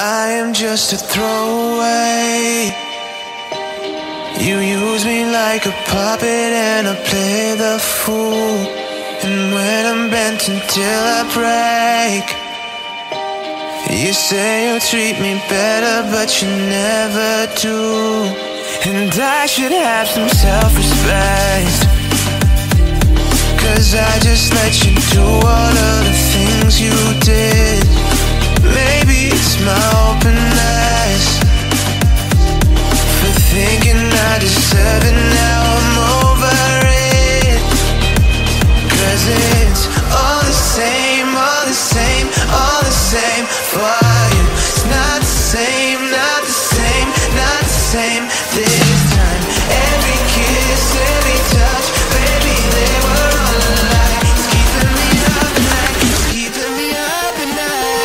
I am just a throwaway. You use me like a puppet and I play the fool. And when I'm bent until I break, you say you'll treat me better, but you never do. And I should have some self-respect, 'cause I just let you do all of the things you did. Maybe it's my open eyes for thinking I deserve it. Now I'm over it, 'cause it's all the same, all the same, all the same for you. It's not the same, not the same, not the same this time. Every kiss, every touch, baby, they were all a lie. It's keeping me up at night, it's keeping me up at night.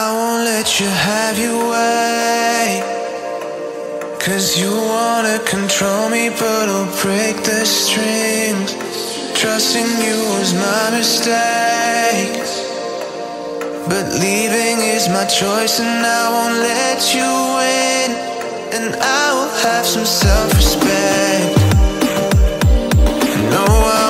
I won't let you have your way, 'cause you wanna control me, but I'll break the strings. Trusting you was my mistake, but leaving is my choice, and I won't let you in. And I will have some self-respect. No, I